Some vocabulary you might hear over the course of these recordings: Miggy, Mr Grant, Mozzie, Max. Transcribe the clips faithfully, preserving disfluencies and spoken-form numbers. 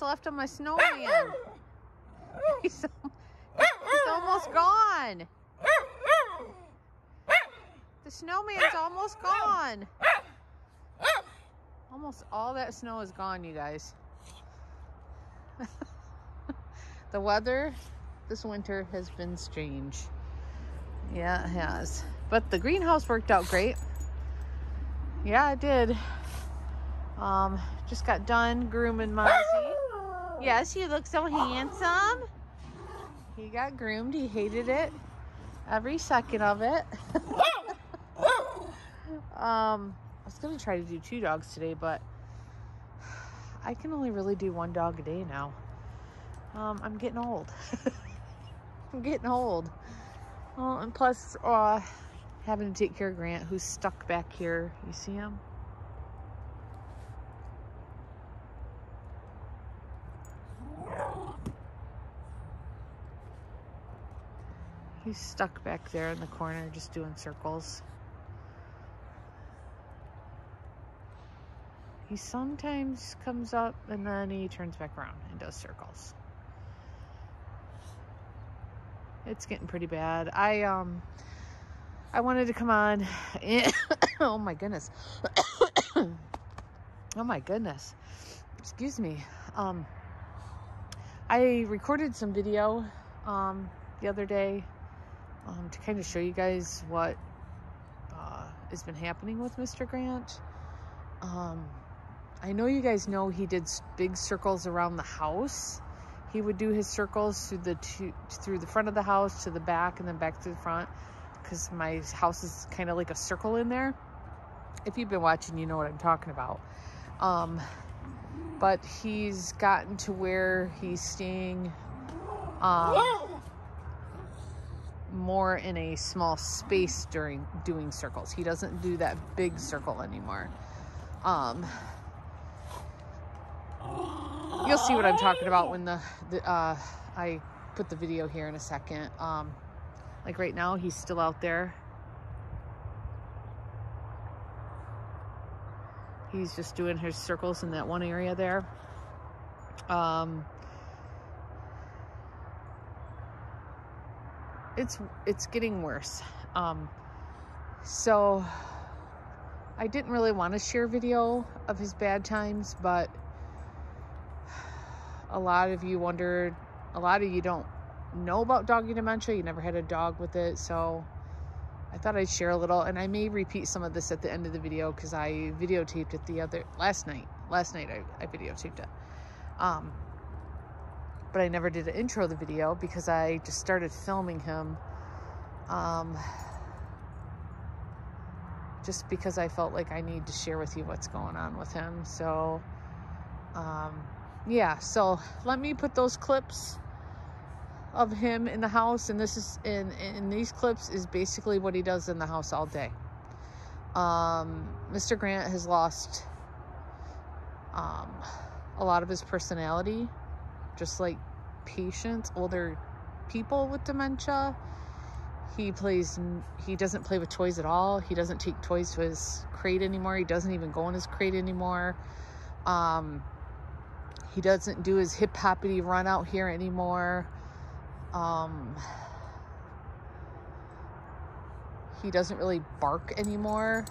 what's left of my snowman. He's, he's almost gone. The snowman's almost gone. Almost all that snow is gone, you guys. The weather this winter has been strange. Yeah, it has. But the greenhouse worked out great. Yeah, it did. Um, just got done grooming Mozzie. Yes, you look so handsome. He got groomed. He hated it. Every second of it. um, I was going to try to do two dogs today, but I can only really do one dog a day now. Um, I'm getting old. I'm getting old. Well, and plus, uh, having to take care of Grant, who's stuck back here. You see him? He's stuck back there in the corner, just doing circles. He sometimes comes up and then he turns back around and does circles. It's getting pretty bad. I, um, I wanted to come on. Oh my goodness. Oh my goodness. Excuse me. Um, I recorded some video, um, the other day. Um, to kind of show you guys what uh, has been happening with Mister Grant. Um, I know you guys know he did big circles around the house. He would do his circles through the two, through the front of the house to the back and then back to the front, because my house is kind of like a circle in there. If you've been watching, you know what I'm talking about. Um, but he's gotten to where he's staying Um, yeah. more in a small space during doing circles. He doesn't do that big circle anymore. Um, you'll see what I'm talking about when the, the uh, I put the video here in a second. Um, like right now, he's still out there. He's just doing his circles in that one area there. Um, it's it's getting worse. Um, so I didn't really want to share video of his bad times, but a lot of you wondered, a lot of you don't know about doggy dementia. You never had a dog with it. So I thought I'd share a little, and I may repeat some of this at the end of the video, because I videotaped it the other, last night, last night I, I videotaped it. Um, but I never did an intro of the video because I just started filming him um, just because I felt like I need to share with you what's going on with him. So, um, yeah, so let me put those clips of him in the house, and this is in, in these clips is basically what he does in the house all day. Um, Mister Grant has lost um, a lot of his personality, just like patients, older people with dementia. He plays, he doesn't play with toys at all. He doesn't take toys to his crate anymore. He doesn't even go in his crate anymore. Um, he doesn't do his hip hoppity run out here anymore. Um, he doesn't really bark anymore.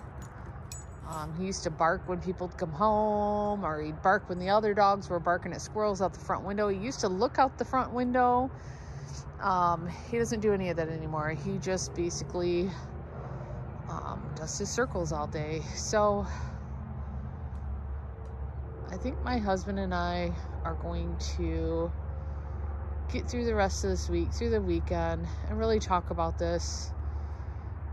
Um, he used to bark when people would come home, or he'd bark when the other dogs were barking at squirrels out the front window. He used to look out the front window. Um, he doesn't do any of that anymore. He just basically um, does his circles all day. So I think my husband and I are going to get through the rest of this week, through the weekend, and really talk about this,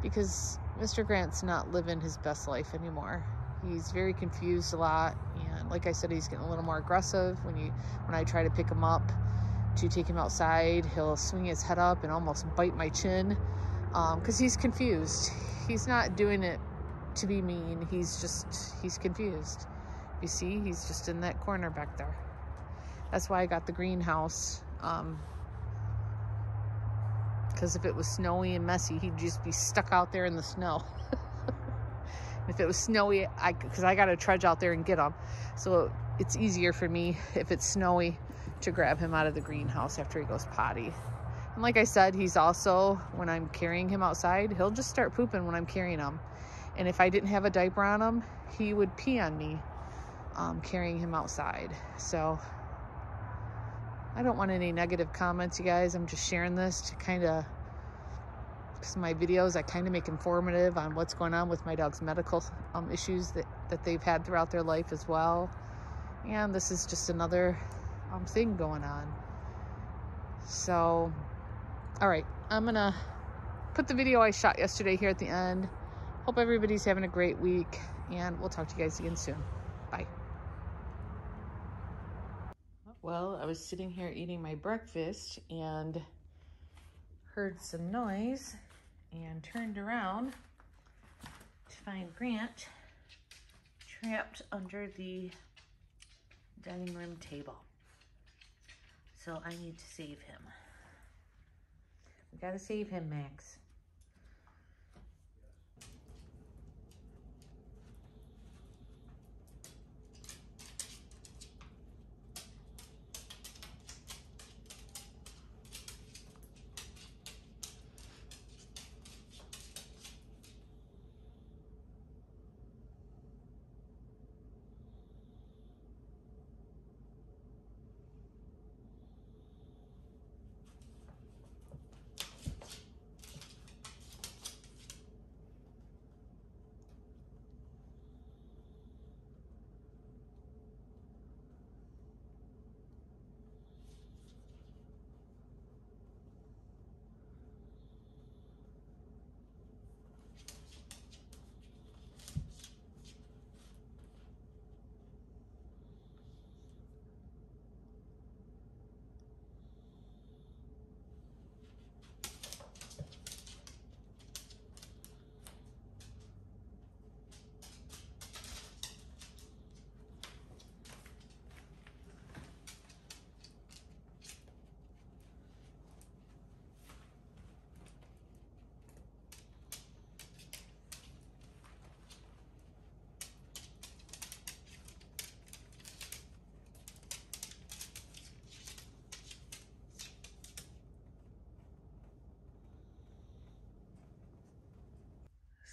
because Mister Grant's not living his best life anymore. He's very confused a lot, and like I said, he's getting a little more aggressive. When you, when I try to pick him up to take him outside, he'll swing his head up and almost bite my chin, um, because he's confused. He's not doing it to be mean. He's just, he's confused. You see, he's just in that corner back there. That's why I got the greenhouse, um, because if it was snowy and messy, he'd just be stuck out there in the snow. If it was snowy, I because I got to trudge out there and get him. So it's easier for me if it's snowy to grab him out of the greenhouse after he goes potty. And like I said, he's also, when I'm carrying him outside, he'll just start pooping when I'm carrying him. And if I didn't have a diaper on him, he would pee on me um, carrying him outside. So I don't want any negative comments, you guys. I'm just sharing this to kind of, because my videos, I kind of make informative on what's going on with my dog's medical um, issues that, that they've had throughout their life as well. And this is just another um, thing going on. So, all right, I'm going to put the video I shot yesterday here at the end. Hope everybody's having a great week, and we'll talk to you guys again soon. Bye. Well, I was sitting here eating my breakfast and heard some noise and turned around to find Grant trapped under the dining room table. So I need to save him. We gotta save him, Max.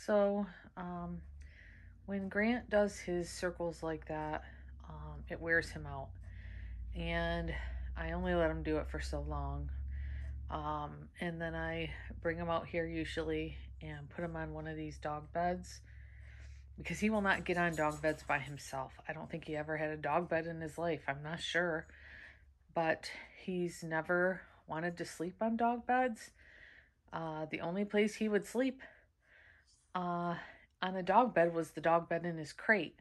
So um, when Grant does his circles like that, um, it wears him out. And I only let him do it for so long. Um, and then I bring him out here usually and put him on one of these dog beds, because he will not get on dog beds by himself. I don't think he ever had a dog bed in his life. I'm not sure. But he's never wanted to sleep on dog beds. Uh, the only place he would sleep Uh, on a dog bed was the dog bed in his crate.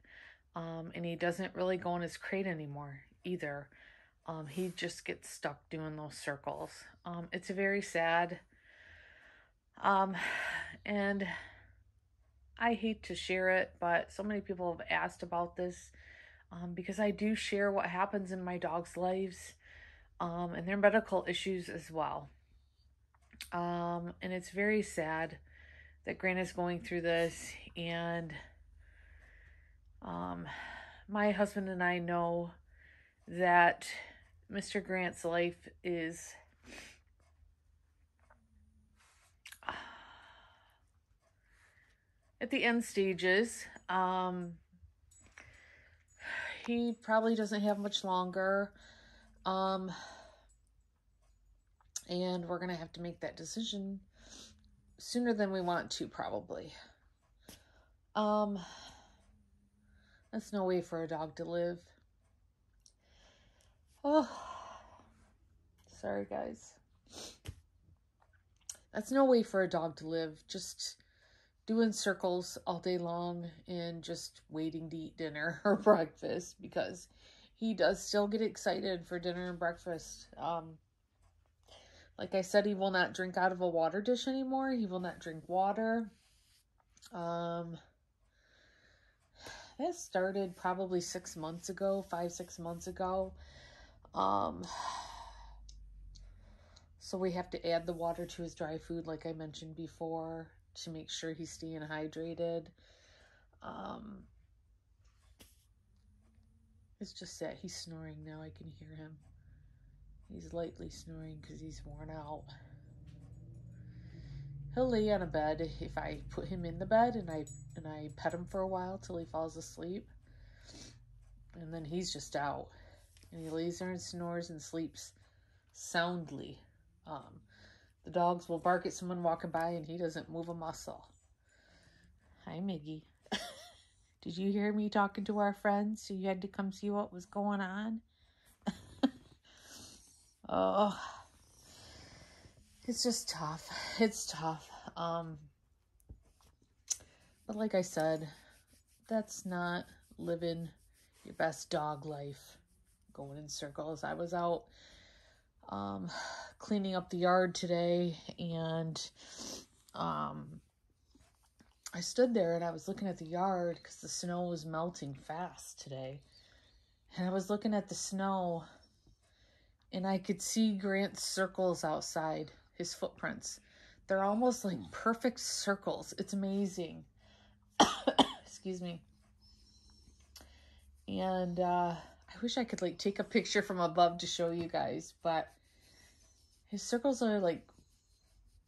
Um, and he doesn't really go in his crate anymore either. Um, he just gets stuck doing those circles. Um, it's very sad. Um, and I hate to share it, but so many people have asked about this, um, because I do share what happens in my dog's lives, um, and their medical issues as well. Um, and it's very sad that Grant is going through this, and um, my husband and I know that Mister Grant's life is uh, at the end stages. Um, he probably doesn't have much longer, um, and we're going to have to make that decision sooner than we want to, probably. Um, that's no way for a dog to live. Oh, sorry guys. That's no way for a dog to live. Just doing circles all day long and just waiting to eat dinner or breakfast, because he does still get excited for dinner and breakfast. Um, Like I said, he will not drink out of a water dish anymore. He will not drink water. Um, that started probably six months ago, five, six months ago. Um, so we have to add the water to his dry food, like I mentioned before, to make sure he's staying hydrated. Um, It's just that he's snoring now. I can hear him. He's lightly snoring because he's worn out. He'll lay on a bed if I put him in the bed and I and I pet him for a while till he falls asleep. And then he's just out. And he lays there and snores and sleeps soundly. Um, the dogs will bark at someone walking by and he doesn't move a muscle. Hi, Miggy. Did you hear me talking to our friends? So you had to come see what was going on? Oh, it's just tough. It's tough. Um, but like I said, that's not living your best dog life, going in circles. I was out um, cleaning up the yard today, and um, I stood there and I was looking at the yard because the snow was melting fast today. And I was looking at the snow, and I could see Grant's circles outside, his footprints. They're almost like perfect circles. It's amazing. Excuse me. And uh, I wish I could like take a picture from above to show you guys, but his circles are like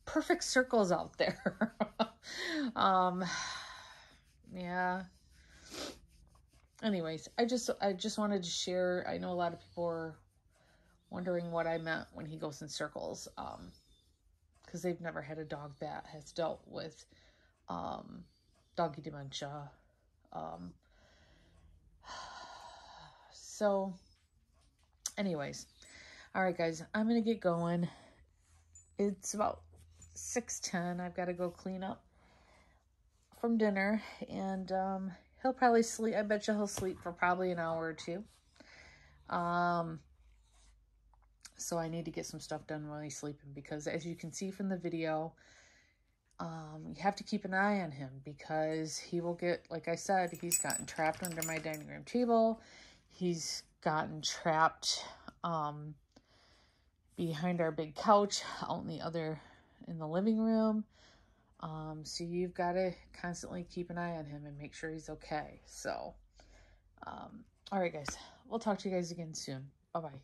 perfect circles out there. um, yeah. Anyways, I just, I just wanted to share. I know a lot of people are wondering what I meant when he goes in circles, um, because they've never had a dog that has dealt with um, doggy dementia. Um, so, anyways, all right, guys, I'm gonna get going. It's about six ten. I've got to go clean up from dinner, and um, he'll probably sleep. I bet you he'll sleep for probably an hour or two. Um. So I need to get some stuff done while he's sleeping, because as you can see from the video, um, you have to keep an eye on him, because he will get, like I said, he's gotten trapped under my dining room table. He's gotten trapped um, behind our big couch out in the other, in the living room. Um, so you've got to constantly keep an eye on him and make sure he's okay. So, um, all right, guys, we'll talk to you guys again soon. Bye-bye.